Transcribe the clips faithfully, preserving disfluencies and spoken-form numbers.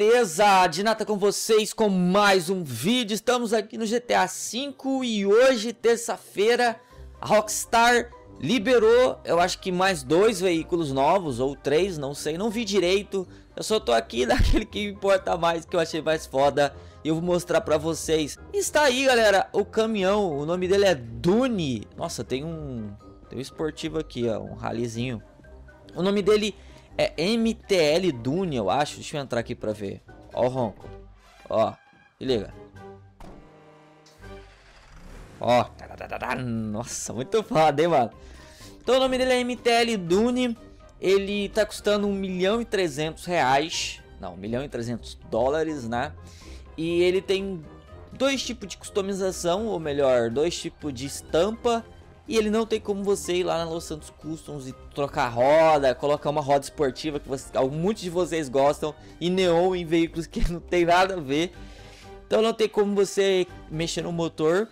beleza? Dinata com vocês com mais um vídeo. Estamos aqui no G T A cinco e hoje, terça-feira, a Rockstar liberou, eu acho que mais dois veículos novos, ou três, não sei, não vi direito. Eu só tô aqui naquele que importa mais, que eu achei mais foda, e eu vou mostrar pra vocês. Está aí, galera, o caminhão, o nome dele é Dune. Nossa, tem um, tem um esportivo aqui, ó, um ralizinho. O nome dele é M T L Dune, eu acho. Deixa eu entrar aqui pra ver. Ó o ronco. Ó, se liga. Ó. Nossa, muito foda, hein, mano. Então o nome dele é M T L Dune. Ele tá custando um milhão e trezentos reais. Não, um milhão e trezentos dólares, né? E ele tem dois tipos de customização, ou melhor, dois tipos de estampa. E ele não tem como você ir lá na Los Santos Customs e trocar roda, colocar uma roda esportiva que você, muitos de vocês gostam, e neon em veículos que não tem nada a ver. Então não tem como você mexer no motor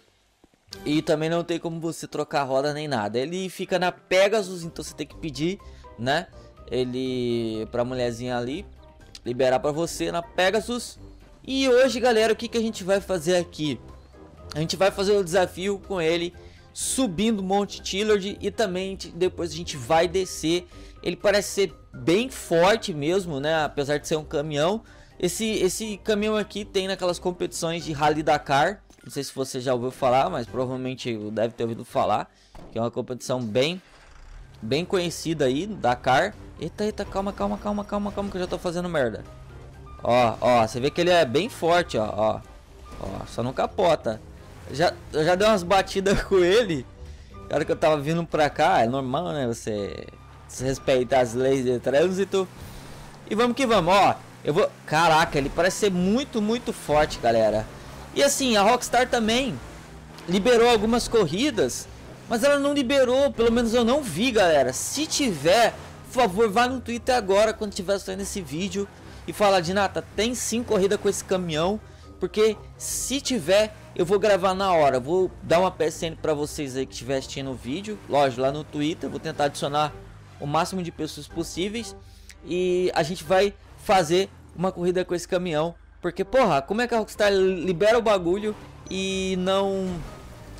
e também não tem como você trocar roda nem nada. Ele fica na Pegasus, então você tem que pedir, né? Ele pra mulherzinha ali liberar pra você na Pegasus. E hoje, galera, o que, que a gente vai fazer aqui? A gente vai fazer o desafio com ele, subindo Monte Chiliad, e também depois a gente vai descer. Ele parece ser bem forte mesmo, né? Apesar de ser um caminhão. Esse, esse caminhão aqui tem naquelas competições de Rally Dakar. Não sei se você já ouviu falar, mas provavelmente deve ter ouvido falar, que é uma competição bem, bem conhecida aí, Dakar. Eita, eita, calma, calma, calma, calma, calma, que eu já tô fazendo merda. Ó, ó, você vê que ele é bem forte, ó, ó, ó, só não capota. Já, eu já dei umas batidas com ele na hora que eu tava vindo pra cá. É normal, né? Você respeitar as leis de trânsito. E vamos que vamos, ó. Eu vou... Caraca, ele parece ser muito, muito forte, galera. E assim, a Rockstar também liberou algumas corridas, mas ela não liberou, pelo menos eu não vi, galera. Se tiver, por favor, vá no Twitter agora, quando tiver saindo esse vídeo, e fala: Dinata, tem sim corrida com esse caminhão. Porque se tiver, eu vou gravar na hora. Vou dar uma P S N pra vocês aí que estiver assistindo o vídeo. Lógico, lá no Twitter. Vou tentar adicionar o máximo de pessoas possíveis. E a gente vai fazer uma corrida com esse caminhão. Porque, porra, como é que a Rockstar libera o bagulho e não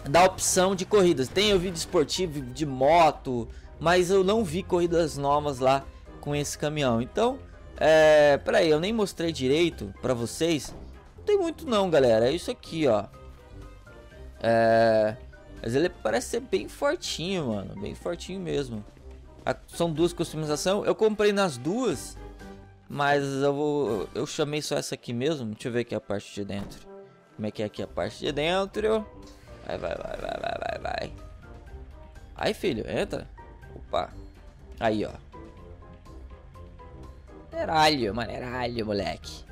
dá opção de corridas? Tem o vídeo esportivo, de moto, mas eu não vi corridas novas lá com esse caminhão. Então, é... peraí, eu nem mostrei direito pra vocês. Tem muito não, galera, é isso aqui, ó. É... mas ele parece ser bem fortinho, mano, bem fortinho mesmo. A... são duas customizações, eu comprei nas duas, mas eu vou, eu chamei só essa aqui mesmo. Deixa eu ver aqui a parte de dentro, como é que é aqui a parte de dentro. Vai, vai, vai, vai, vai, vai, vai. Aí, filho, entra. Opa, aí, ó. Maneiralho, maneiralho, moleque.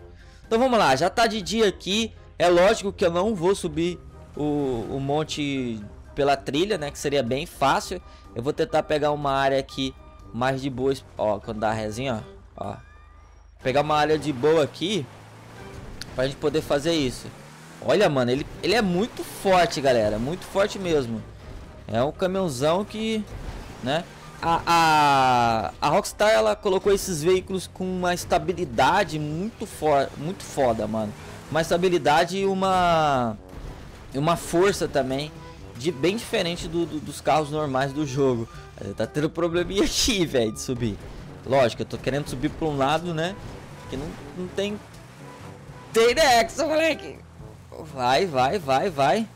Então vamos lá, já tá de dia aqui. É lógico que eu não vou subir o, o monte pela trilha, né? Que seria bem fácil. Eu vou tentar pegar uma área aqui mais de boa. Ó, quando dá a resinha, ó, ó. Pegar uma área de boa aqui pra gente poder fazer isso. Olha, mano, ele, ele é muito forte, galera. Muito forte mesmo. É um caminhãozão que, né? A, a, a Rockstar, ela colocou esses veículos com uma estabilidade muito, for, muito foda, mano. Uma estabilidade e uma, uma força também de, bem diferente do, do, dos carros normais do jogo. Tá tendo probleminha aqui, velho, de subir. Lógico, eu tô querendo subir pra um lado, né? Que não, não tem... Tem nexo, moleque! Vai, vai, vai, vai.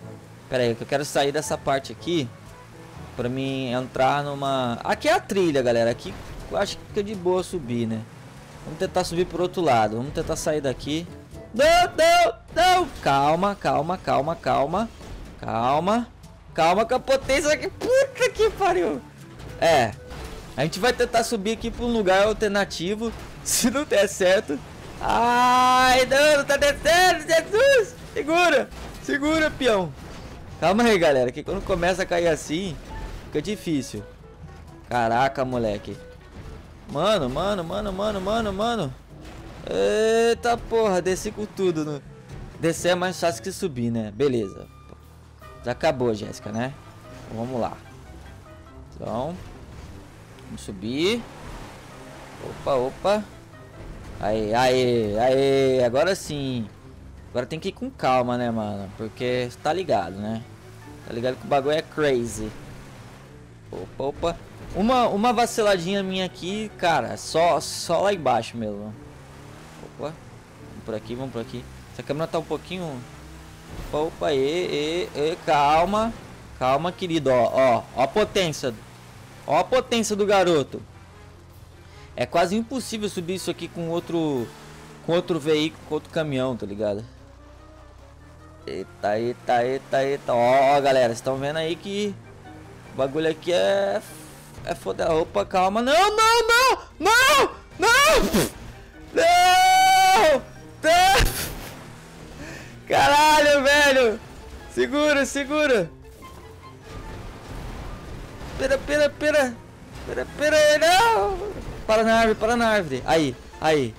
Pera aí, que eu quero sair dessa parte aqui pra mim entrar numa... Aqui é a trilha, galera. Aqui eu acho que fica de boa subir, né? Vamos tentar subir pro outro lado. Vamos tentar sair daqui. Não, não, não! Calma, calma, calma, calma. Calma. Calma com a potência aqui. Puta que pariu! É. A gente vai tentar subir aqui pra um lugar alternativo. Se não der certo... Ai, não, não tá descendo, Jesus! Segura! Segura, peão! Calma aí, galera, que quando começa a cair assim... Fica difícil. Caraca, moleque. Mano, mano, mano, mano, mano, mano. Eita porra, desci com tudo. No... Descer é mais fácil que subir, né? Beleza. Já acabou, Jéssica, né? Então, vamos lá. Então. Vamos subir. Opa, opa. Aí, aí, aí, agora sim. Agora tem que ir com calma, né, mano? Porque tá ligado, né? Tá ligado que o bagulho é crazy. Opa, opa. Uma, uma vaciladinha minha aqui, cara, só, só lá embaixo mesmo. Opa. Vamos por aqui, vamos por aqui. Essa câmera tá um pouquinho... Opa, opa, e, e, e, calma. Calma, querido, ó, ó. Ó a potência. Ó a potência do garoto. É quase impossível subir isso aqui com outro... Com outro veículo, com outro caminhão, tá ligado? Eita, eita, eita, eita. Ó, ó galera, vocês estão vendo aí que... O bagulho aqui é... É foda. Opa, calma. Não, não, não! Não! Não! Não! Não! Caralho, velho! Segura, segura! Pera, pera, pera! Pera, pera, não! Para na árvore, para na árvore! Aí, aí!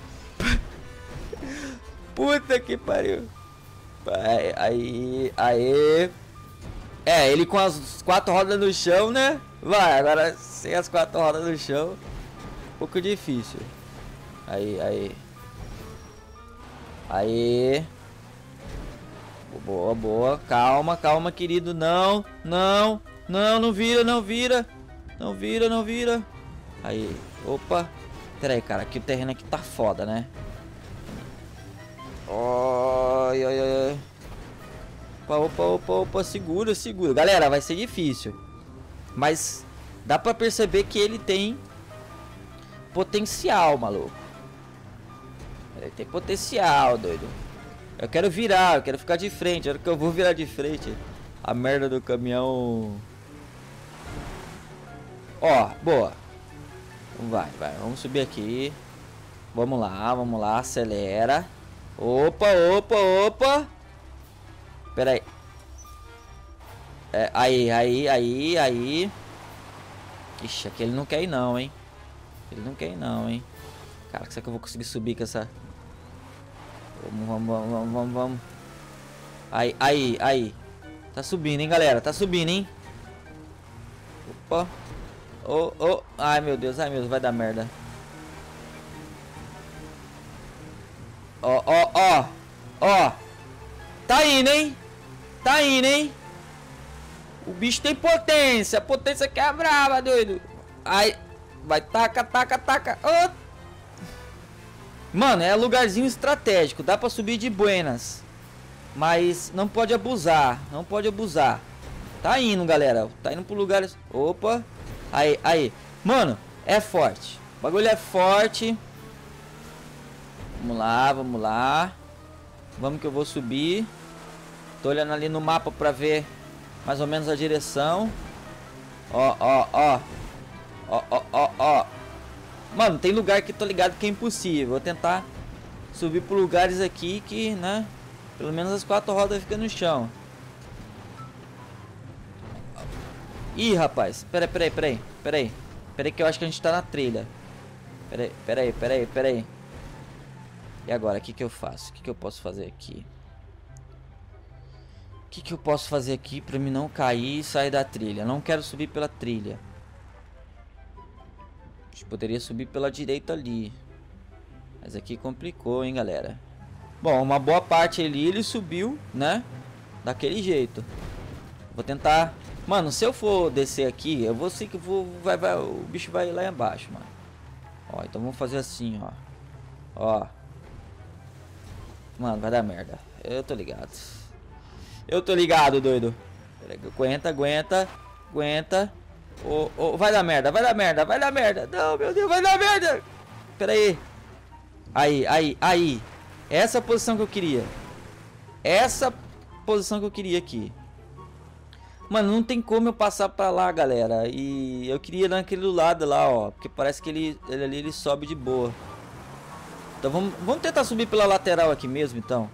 Puta que pariu! Aí, aí, aí... É, ele com as quatro rodas no chão, né? Vai, agora sem as quatro rodas no chão, um pouco difícil. Aí, aí. Aí. Boa, boa. Calma, calma, querido. Não, não, não, não vira, não vira. Não vira, não vira. Aí, opa. Pera aí, cara, aqui o terreno aqui tá foda, né? Oi, oi, oi. Opa, opa, opa, opa. Segura, segura. Galera, vai ser difícil. Mas dá pra perceber que ele tem potencial, maluco. Ele tem potencial, doido. Eu quero virar, eu quero ficar de frente. A hora que eu vou virar de frente, a merda do caminhão... Ó, boa. Vai, vai, vamos subir aqui. Vamos lá, vamos lá, acelera. Opa, opa, opa. Pera aí. É, aí, aí, aí, aí. Ixi, aqui ele não quer ir não, hein. Ele não quer ir não, hein. Cara, será que eu vou conseguir subir com essa... Vamos, vamos, vamos, vamos, vamos. Aí, aí, aí. Tá subindo, hein, galera. Tá subindo, hein. Opa. Oh, oh. Ai, meu Deus, ai, meu Deus. Vai dar merda. Ó, ó, ó. Ó. Tá indo, hein. Tá indo, hein. O bicho tem potência. A potência que é brava, doido. Ai. Vai, taca, taca, taca. Oh. Mano, é lugarzinho estratégico. Dá pra subir de buenas. Mas não pode abusar. Não pode abusar. Tá indo, galera. Tá indo pro lugar... Opa. Aí, aí. Mano, é forte. O bagulho é forte. Vamos lá, vamos lá. Vamos que eu vou subir. Tô olhando ali no mapa pra ver... Mais ou menos a direção. Ó, ó, ó. Ó, ó, ó, ó. Mano, tem lugar que tô ligado que é impossível. Vou tentar subir por lugares aqui que, né? Pelo menos as quatro rodas ficam no chão. Ih, rapaz. Peraí, peraí, peraí. Peraí. Peraí que eu acho que a gente tá na trilha. Peraí, peraí, peraí, peraí. E agora, o que que eu faço? O que que eu posso fazer aqui? O que, que eu posso fazer aqui pra mim não cair e sair da trilha? Não quero subir pela trilha. A gente poderia subir pela direita ali. Mas aqui complicou, hein, galera. Bom, uma boa parte ali ele subiu, né? Daquele jeito. Vou tentar... Mano, se eu for descer aqui, eu vou sei que vou... Vai, vai, o bicho vai lá embaixo, mano. Ó, então vamos fazer assim, ó. Ó. Mano, vai dar merda. Eu tô ligado. Eu tô ligado, doido. Aguenta, aguenta, aguenta. Oh, oh, vai dar merda, vai dar merda, vai dar merda. Não, meu Deus, vai dar merda. Pera aí. Aí, aí, aí. Essa posição que eu queria. Essa posição que eu queria aqui. Mano, não tem como eu passar pra lá, galera. E eu queria ir naquele lado lá, ó. Porque parece que ele, ele ali ele sobe de boa. Então vamos, vamos tentar subir pela lateral aqui mesmo, então.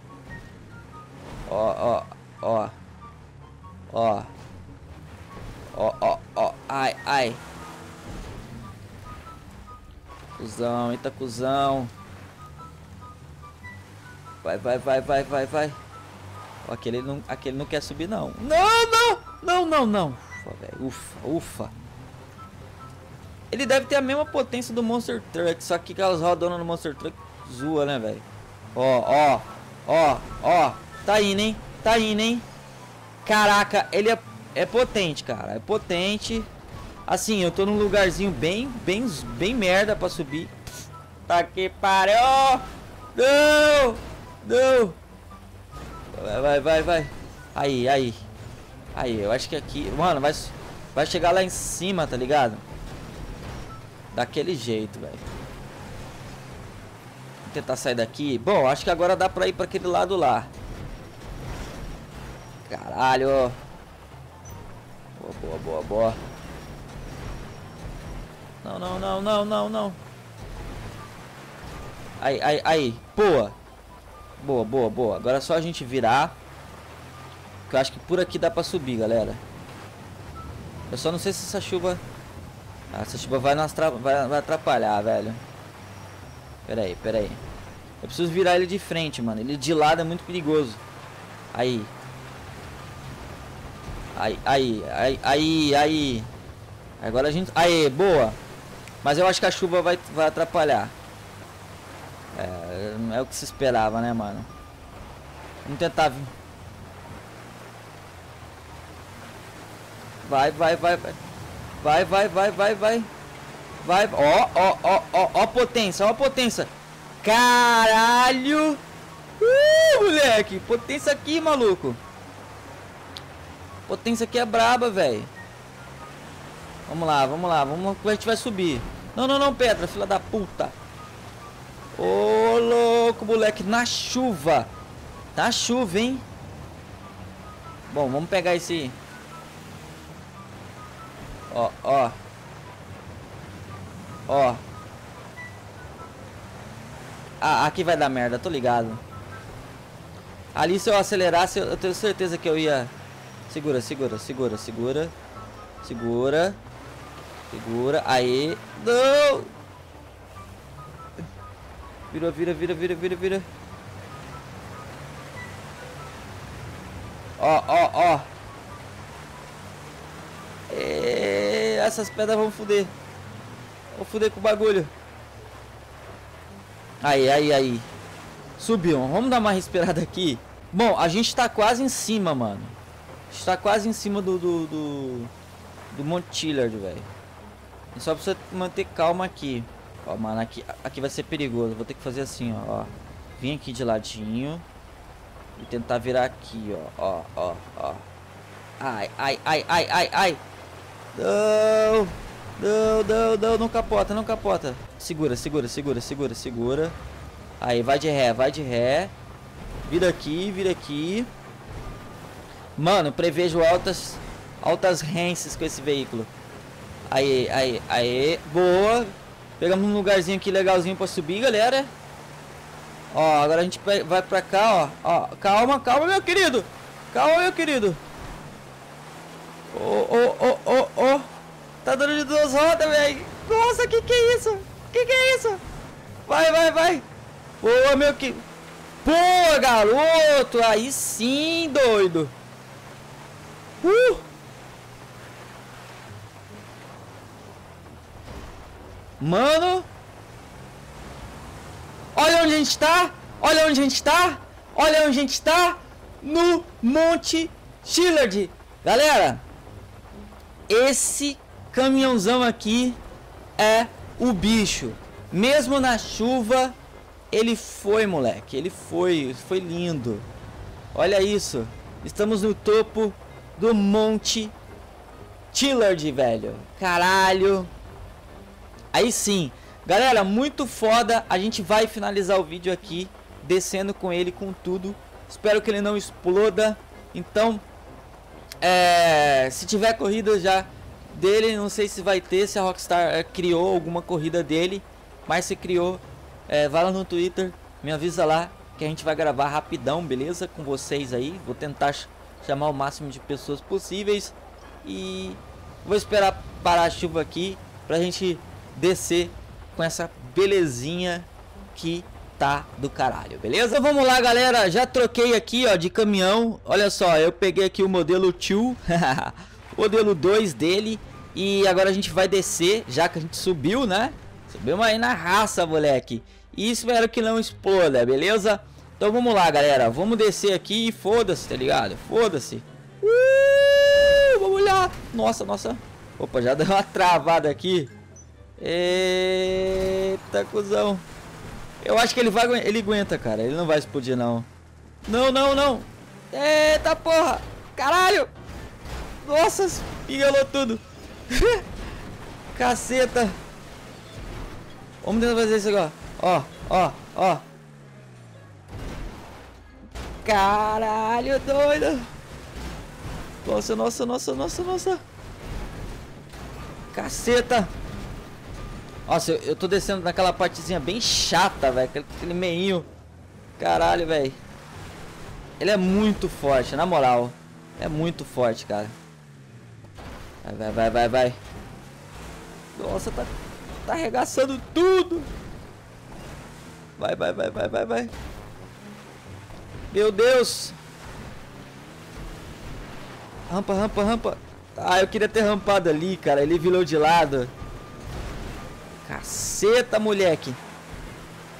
Ó, ó. Ó, ó, ó, ó, ó, ai, ai, cuzão, eita cuzão, vai, vai, vai, vai, vai, vai, ó, aquele não, aquele não quer subir não, não, não, não, não, não, ufa, velho, ufa, ufa, ele deve ter a mesma potência do Monster Truck, só que aquelas rodonas no Monster Truck Zoa, né, velho? Ó, ó, ó, ó. Tá indo, hein? Tá indo, hein? Caraca, ele é, é potente, cara. É potente. Assim, eu tô num lugarzinho bem, bem, bem merda pra subir. Tá que pariu! Não! Não! Vai, vai, vai, vai. Aí, aí. Aí, eu acho que aqui... Mano, vai, vai chegar lá em cima, tá ligado? Daquele jeito, velho. Vou tentar sair daqui. Bom, acho que agora dá pra ir pra aquele lado lá. Caralho. Boa, boa, boa, boa. Não, não, não, não, não, não. Aí, aí, aí. Boa. Boa, boa, boa. Agora é só a gente virar. Que eu acho que por aqui dá pra subir, galera. Eu só não sei se essa chuva... Ah, essa chuva vai, nas tra... vai, vai atrapalhar, velho. Pera aí, pera aí. Eu preciso virar ele de frente, mano. Ele de lado é muito perigoso. Aí. Aí, aí, aí, aí, aí. Agora a gente... Aê, boa. Mas eu acho que a chuva vai, vai atrapalhar. É, é o que se esperava, né, mano? Vamos tentar... Vai, vai, vai, vai. Vai, vai, vai, vai, vai. Vai, ó, ó, ó, ó, ó, potência, ó, potência. Caralho. Uh, moleque. Potência aqui, maluco. Potência aqui é braba, velho. Vamos lá, vamos lá, vamos lá. A gente vai subir. Não, não, não, pedra, filha da puta. Ô, louco, moleque. Na chuva. Na chuva, hein. Bom, vamos pegar esse... Ó, ó. Ó. Ah, aqui vai dar merda, tô ligado. Ali se eu acelerasse, eu tenho certeza que eu ia... Segura, segura, segura, segura. Segura. Segura, aí. Não! Vira, vira, vira, vira, vira, vira. Ó, ó, ó. Essas pedras vão foder. Vão foder com o bagulho. Aí, aí, aí. Subiu. Vamos dar uma respirada aqui. Bom, a gente tá quase em cima, mano. A gente tá quase em cima do... Do, do, do Monte Chiliad, velho. Só precisa manter calma aqui. Ó, mano, aqui, aqui vai ser perigoso. Vou ter que fazer assim, ó. Vim aqui de ladinho. E tentar virar aqui, ó. Ó, ó, ó. Ai, ai, ai, ai, ai, ai. Não, não, não, não, não capota, não capota. Segura, segura, segura, segura, segura. Aí, vai de ré, vai de ré. Vira aqui, vira aqui. Mano, prevejo altas altas rances com esse veículo. Aí, aí, aí. Boa. Pegamos um lugarzinho aqui legalzinho pra subir, galera. Ó, agora a gente vai pra cá, ó. Ó, calma, calma, meu querido. Calma, meu querido. Oh, oh, oh, oh, oh. Tá dando de duas rodas, velho. Nossa, que que é isso? Que que é isso? Vai, vai, vai. Boa, meu que... Boa, garoto. Aí sim, doido. Uh. Mano. Olha onde a gente tá. Olha onde a gente tá. Olha onde a gente tá. No Monte Chiliad. Galera. Esse caminhãozão aqui é o bicho. Mesmo na chuva, ele foi, moleque. Ele foi, foi lindo. Olha isso. Estamos no topo do Monte Chiliad, velho. Caralho. Aí sim. Galera, muito foda. A gente vai finalizar o vídeo aqui, descendo com ele, com tudo. Espero que ele não exploda. Então... É, se tiver corrida já dele, não sei se vai ter, se a Rockstar é, criou alguma corrida dele. Mas se criou, é, vai lá no Twitter, me avisa lá que a gente vai gravar rapidão, beleza? Com vocês aí, vou tentar ch chamar o máximo de pessoas possíveis. E vou esperar parar a chuva aqui pra gente descer com essa belezinha que tá do caralho, beleza? Vamos lá, galera. Já troquei aqui, ó, de caminhão. Olha só, eu peguei aqui o modelo dois, modelo dois dele. E agora a gente vai descer, já que a gente subiu, né? Subiu aí na raça, moleque. E espero que não exploda, beleza? Então vamos lá, galera. Vamos descer aqui e foda-se, tá ligado? Foda-se. Uh, vamos lá. Nossa, nossa. Opa, já deu uma travada aqui. Eita, cuzão. Eu acho que ele vai, ele aguenta, cara. Ele não vai explodir, não. Não, não, não. Eita, porra. Caralho. Nossa, pingalou tudo. Caceta. Vamos tentar fazer isso agora. Ó, ó, ó. Caralho, doido. Nossa, nossa, nossa, nossa, nossa. Caceta. Nossa, eu, eu tô descendo naquela partezinha bem chata, velho. Aquele, aquele meinho. Caralho, velho. Ele é muito forte, na moral. É muito forte, cara. Vai, vai, vai, vai, vai. Nossa, tá, tá arregaçando tudo. Vai, vai, vai, vai, vai, vai. Meu Deus. Rampa, rampa, rampa. Ah, eu queria ter rampado ali, cara. Ele virou de lado. Caceta, moleque.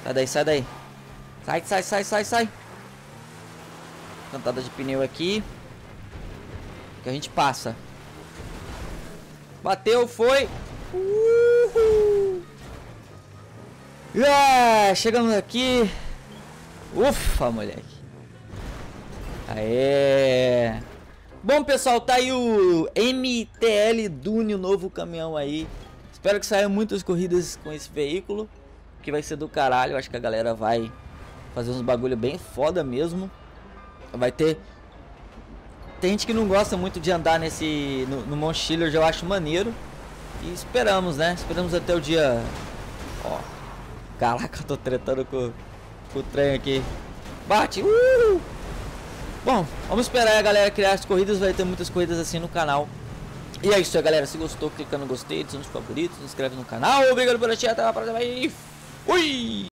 Sai daí, sai daí. Sai, sai, sai, sai, sai. Cantada de pneu aqui. Que a gente passa. Bateu, foi. Uhul. Ah, chegamos aqui. Ufa, moleque. Aê. Bom, pessoal, tá aí o M T L Dune, o novo caminhão aí. Espero que saiam muitas corridas com esse veículo, que vai ser do caralho. Acho que a galera vai fazer uns bagulho bem foda mesmo. Vai ter... Tem gente que não gosta muito de andar nesse... No, no Monte Chiliad, eu acho maneiro. E esperamos, né? Esperamos até o dia... Ó... Caraca, eu tô tretando com, com o trem aqui. Bate! Uh! Bom, vamos esperar a galera criar as corridas. Vai ter muitas corridas assim no canal. E é isso aí, galera. Se gostou, clica no gostei, adiciona os favoritos, se inscreve no canal. Obrigado por assistir, até a próxima e fui!